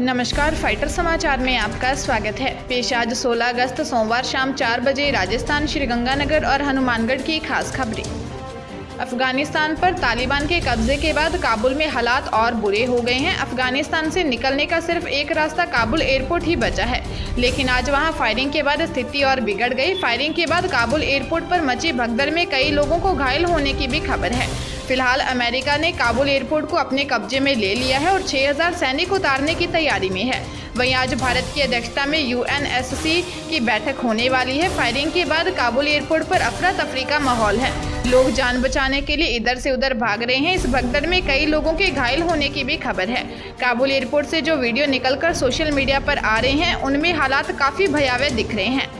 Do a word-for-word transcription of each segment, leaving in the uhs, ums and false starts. नमस्कार, फाइटर समाचार में आपका स्वागत है। पेश आज सोलह अगस्त सोमवार शाम चार बजे राजस्थान श्रीगंगानगर और हनुमानगढ़ की खास खबरें। अफगानिस्तान पर तालिबान के कब्जे के बाद काबुल में हालात और बुरे हो गए हैं। अफगानिस्तान से निकलने का सिर्फ एक रास्ता काबुल एयरपोर्ट ही बचा है, लेकिन आज वहां फायरिंग के बाद स्थिति और बिगड़ गई। फायरिंग के बाद काबुल एयरपोर्ट पर मची भगदड़ में कई लोगों को घायल होने की भी खबर है। फिलहाल अमेरिका ने काबुल एयरपोर्ट को अपने कब्जे में ले लिया है और छह हज़ार सैनिक उतारने की तैयारी में है। वहीं आज भारत की अध्यक्षता में यू एन एस सी की बैठक होने वाली है। फायरिंग के बाद काबुल एयरपोर्ट पर अफरा तफरी का माहौल है। लोग जान बचाने के लिए इधर से उधर भाग रहे हैं। इस भगदड़ में कई लोगों के घायल होने की भी खबर है। काबुल एयरपोर्ट से जो वीडियो निकलकर सोशल मीडिया पर आ रहे हैं, उनमें हालात काफ़ी भयावह दिख रहे हैं।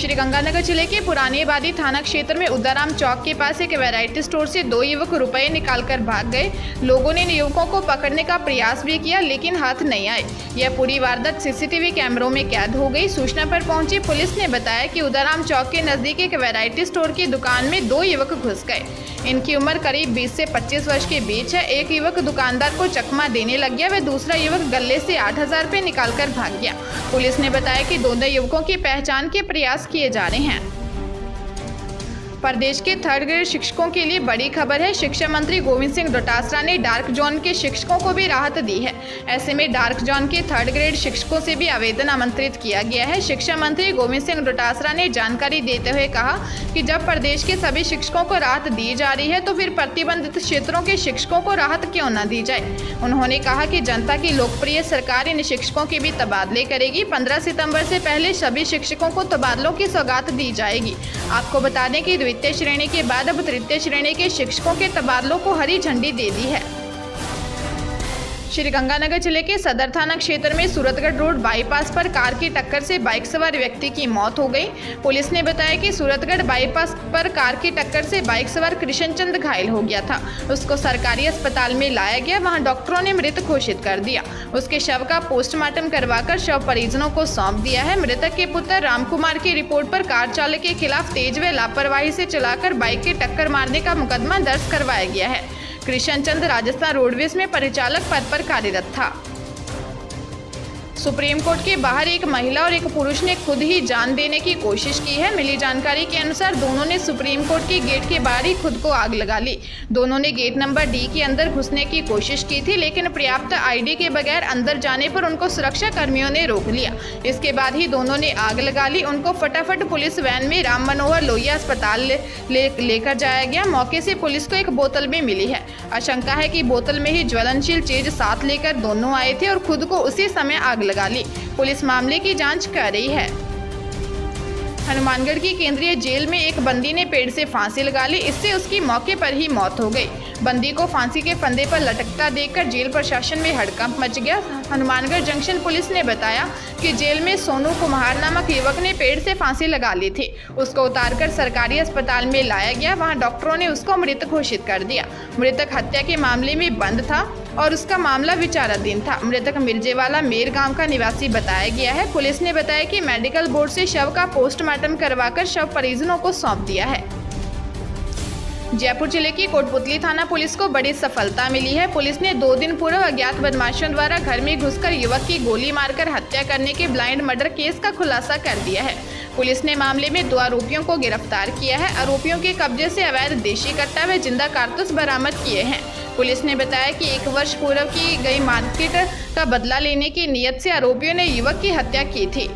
श्रीगंगानगर जिले के पुराने बादी थाना क्षेत्र में उदाराम चौक के पास एक वैरायटी स्टोर से दो युवक रुपए निकालकर भाग गए। लोगों ने युवकों को पकड़ने का प्रयास भी किया, लेकिन हाथ नहीं आए। यह पूरी वारदात सी सी टी वी कैमरों में कैद हो गई। सूचना पर पहुंची पुलिस ने बताया कि उदाराम चौक के नजदीक एक वैरायटी स्टोर की दुकान में दो युवक घुस गए। इनकी उम्र करीब बीस से पच्चीस वर्ष के बीच है। एक युवक दुकानदार को चकमा देने लग गया, वह दूसरा युवक गले से आठ हजार रुपये निकाल कर भाग गया। पुलिस ने बताया कि दोनों युवकों की पहचान के प्रयास किए जा रहे हैं। प्रदेश के थर्ड ग्रेड शिक्षकों के लिए बड़ी खबर है। शिक्षा मंत्री गोविंद सिंह डोटासरा ने डार्क जोन के शिक्षकों को भी राहत दी है। ऐसे में डार्क जोन के थर्ड ग्रेड शिक्षकों से भी आवेदन आमंत्रित किया गया है। शिक्षा मंत्री गोविंद सिंह डोटासरा ने जानकारी देते हुए कहा कि जब प्रदेश के सभी शिक्षकों को राहत दी जा रही है, तो फिर प्रतिबंधित क्षेत्रों के शिक्षकों को राहत क्यों न दी जाए। उन्होंने कहा कि जनता की लोकप्रिय सरकार इन शिक्षकों के भी तबादले करेगी। पंद्रह सितम्बर से पहले सभी शिक्षकों को तबादलों की सौगात दी जाएगी। आपको बता दें कि द्वितीय श्रेणी के बाद अब तृतीय श्रेणी के शिक्षकों के तबादलों को हरी झंडी दे दी है। श्रीगंगानगर जिले के सदर थाना क्षेत्र में सूरतगढ़ रोड बाईपास पर कार की टक्कर से बाइक सवार व्यक्ति की मौत हो गई। पुलिस ने बताया कि सूरतगढ़ बाईपास पर कार की टक्कर से बाइक सवार कृष्णचंद घायल हो गया था। उसको सरकारी अस्पताल में लाया गया, वहां डॉक्टरों ने मृत घोषित कर दिया। उसके शव का पोस्टमार्टम करवाकर शव परिजनों को सौंप दिया है। मृतक के पुत्र राम की रिपोर्ट पर कार चालक के खिलाफ तेज व लापरवाही से चलाकर बाइक की टक्कर मारने का मुकदमा दर्ज करवाया गया है। कृष्णचंद राजस्थान रोडवेज में परिचालक पद पर कार्यरत था। सुप्रीम कोर्ट के बाहर एक महिला और एक पुरुष ने खुद ही जान देने की कोशिश की है। मिली जानकारी के अनुसार दोनों ने सुप्रीम कोर्ट के गेट के बाहर ही खुद को आग लगा ली। दोनों ने गेट नंबर डी के अंदर घुसने की कोशिश की थी, लेकिन पर्याप्त आई डी के बगैर अंदर जाने पर उनको सुरक्षा कर्मियों ने रोक लिया। इसके बाद ही दोनों ने आग लगा ली। उनको फटाफट पुलिस वैन में राम मनोहर लोहिया अस्पताल लेकर जाया गया। मौके से पुलिस को एक बोतल में मिली है। आशंका है कि बोतल में ही ज्वलनशील चीज साथ लेकर दोनों आए थे और खुद को उसी समय आग लगा ली। पुलिस मामले की जांच कर रही है। हनुमानगढ़ की केंद्रीय जेल में एक बंदी ने पेड़ से फांसी लगा ली, इससे उसकी मौके पर ही मौत हो गई। बंदी को फांसी के फंदे पर लटकता देखकर जेल प्रशासन में हड़कंप मच गया। हनुमानगढ़ जंक्शन पुलिस ने बताया कि जेल में सोनू कुमार नामक युवक ने पेड़ से फांसी लगा ली थी। उसको उतारकर सरकारी अस्पताल में लाया गया, वहाँ डॉक्टरों ने उसको मृत घोषित कर दिया। मृतक हत्या के मामले में बंद था और उसका मामला विचाराधीन था। मृतक मिर्जेवाला मेर गांव का निवासी बताया गया है। पुलिस ने बताया कि मेडिकल बोर्ड से शव का पोस्टमार्टम करवाकर शव परिजनों को सौंप दिया है। जयपुर जिले की कोटपुतली थाना पुलिस को बड़ी सफलता मिली है। पुलिस ने दो दिन पूर्व अज्ञात बदमाशों द्वारा घर में घुसकर युवक की गोली मारकर हत्या करने के ब्लाइंड मर्डर केस का खुलासा कर दिया है। पुलिस ने मामले में दो आरोपियों को गिरफ्तार किया है। आरोपियों के कब्जे से अवैध देशी कट्टा व जिंदा कारतूस बरामद किए हैं। पुलिस ने बताया कि एक वर्ष पूर्व की गई मारपीट का बदला लेने की नीयत से आरोपियों ने युवक की हत्या की थी।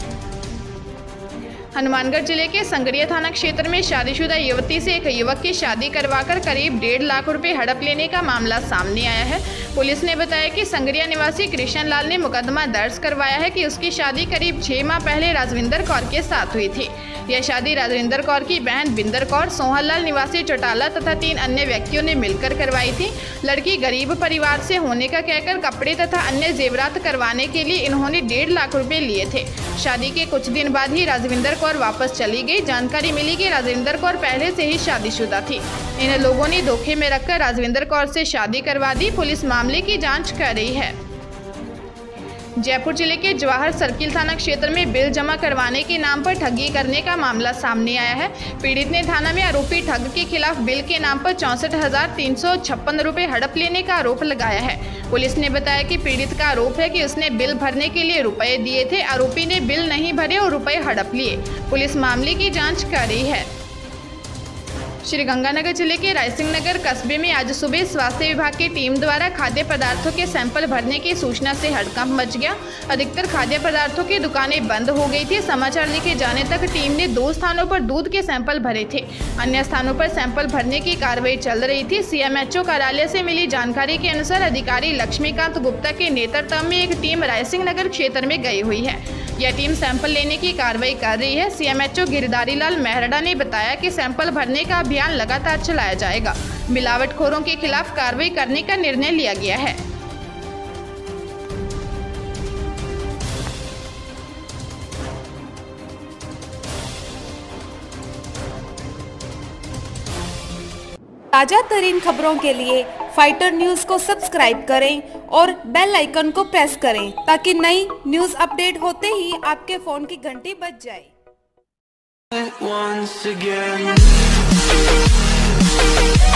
हनुमानगढ़ जिले के संगरिया थाना क्षेत्र में शादीशुदा युवती से एक युवक की शादी करवाकर करीब डेढ़ लाख रुपए हड़प लेने का मामला सामने आया है। पुलिस ने बताया कि संगरिया निवासी कृष्णलाल ने मुकदमा दर्ज करवाया है कि उसकी शादी करीब छः माह पहले राजविंदर कौर के साथ हुई थी। यह शादी राजविंदर कौर की बहन बिंदर कौर, सोहनलाल निवासी चौटाला तथा तीन अन्य व्यक्तियों ने मिलकर करवाई थी। लड़की गरीब परिवार से होने का कहकर कपड़े तथा अन्य जेवरात करवाने के लिए इन्होंने डेढ़ लाख रुपए लिए थे। शादी के कुछ दिन बाद ही राजविंदर कौर वापस चली गई। जानकारी मिली कि राजविंदर कौर पहले से ही शादीशुदा थी। इन लोगों ने धोखे में रखकर राजविंदर कौर से शादी करवा दी। पुलिस मामले की जांच कर रही है। जयपुर जिले के जवाहर सर्किल थाना क्षेत्र में बिल जमा करवाने के नाम पर ठगी करने का मामला सामने आया है। पीड़ित ने थाना में आरोपी ठग के खिलाफ बिल के नाम पर चौंसठ हजार तीन सौ छप्पन रुपये हड़प लेने का आरोप लगाया है। पुलिस ने बताया कि पीड़ित का आरोप है कि उसने बिल भरने के लिए रुपए दिए थे, आरोपी ने बिल नहीं भरे और रुपए हड़प लिए। पुलिस मामले की जाँच कर रही है। श्रीगंगानगर जिले के राजसिंहनगर कस्बे में आज सुबह स्वास्थ्य विभाग की टीम द्वारा खाद्य पदार्थों के सैंपल भरने की सूचना से हड़कंप मच गया। अधिकतर खाद्य पदार्थों की दुकानें बंद हो गई थी। समाचार लिखे जाने तक टीम ने दो स्थानों पर दूध के सैंपल भरे थे, अन्य स्थानों पर सैंपल भरने की कार्रवाई चल रही थी। सीएमएचओ कार्यालय से मिली जानकारी के अनुसार अधिकारी लक्ष्मीकांत गुप्ता के नेतृत्व में एक टीम राजसिंहनगर क्षेत्र में गई हुई है। यह टीम सैंपल लेने की कार्रवाई कर रही है। सीएमएचओ गिरिधारी लाल मेहरडा ने बताया कि सैंपल भरने का अभियान लगातार चलाया जाएगा। मिलावटखोरों के खिलाफ कार्रवाई करने का निर्णय लिया गया है। ताजा तरीन खबरों के लिए फाइटर न्यूज को सब्सक्राइब करें और बेल आइकन को प्रेस करें ताकि नई न्यूज अपडेट होते ही आपके फोन की घंटी बज जाए।